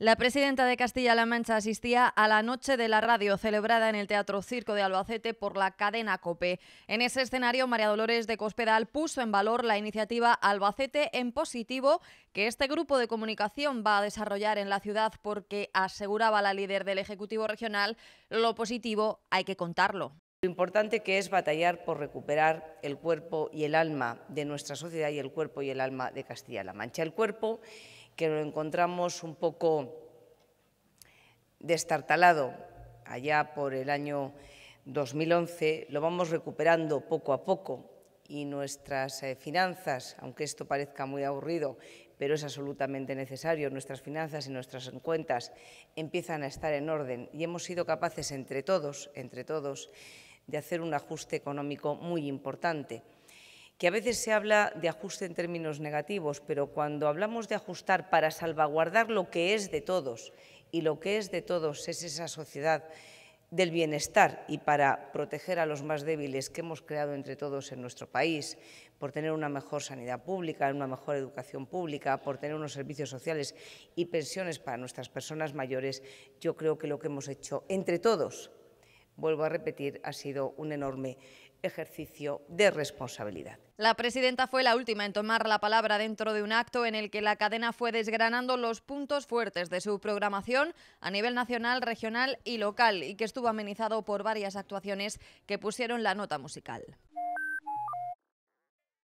La presidenta de Castilla-La Mancha asistía a la Noche de la Radio celebrada en el Teatro Circo de Albacete por la cadena COPE. En ese escenario, María Dolores de Cospedal puso en valor la iniciativa Albacete en Positivo que este grupo de comunicación va a desarrollar en la ciudad porque, aseguraba la líder del Ejecutivo Regional, lo positivo hay que contarlo. Lo importante que es batallar por recuperar el cuerpo y el alma de nuestra sociedad y el cuerpo y el alma de Castilla-La Mancha. El cuerpo que lo encontramos un poco destartalado allá por el año 2011, lo vamos recuperando poco a poco y nuestras finanzas, aunque esto parezca muy aburrido, pero es absolutamente necesario, nuestras finanzas y nuestras cuentas empiezan a estar en orden y hemos sido capaces entre todos, de hacer un ajuste económico muy importante, que a veces se habla de ajuste en términos negativos, pero cuando hablamos de ajustar para salvaguardar lo que es de todos, y lo que es de todos es esa sociedad del bienestar y para proteger a los más débiles que hemos creado entre todos en nuestro país, por tener una mejor sanidad pública, una mejor educación pública, por tener unos servicios sociales y pensiones para nuestras personas mayores, yo creo que lo que hemos hecho entre todos, vuelvo a repetir, ha sido un enorme ejercicio de responsabilidad. La presidenta fue la última en tomar la palabra dentro de un acto en el que la cadena fue desgranando los puntos fuertes de su programación a nivel nacional, regional y local, y que estuvo amenizado por varias actuaciones que pusieron la nota musical.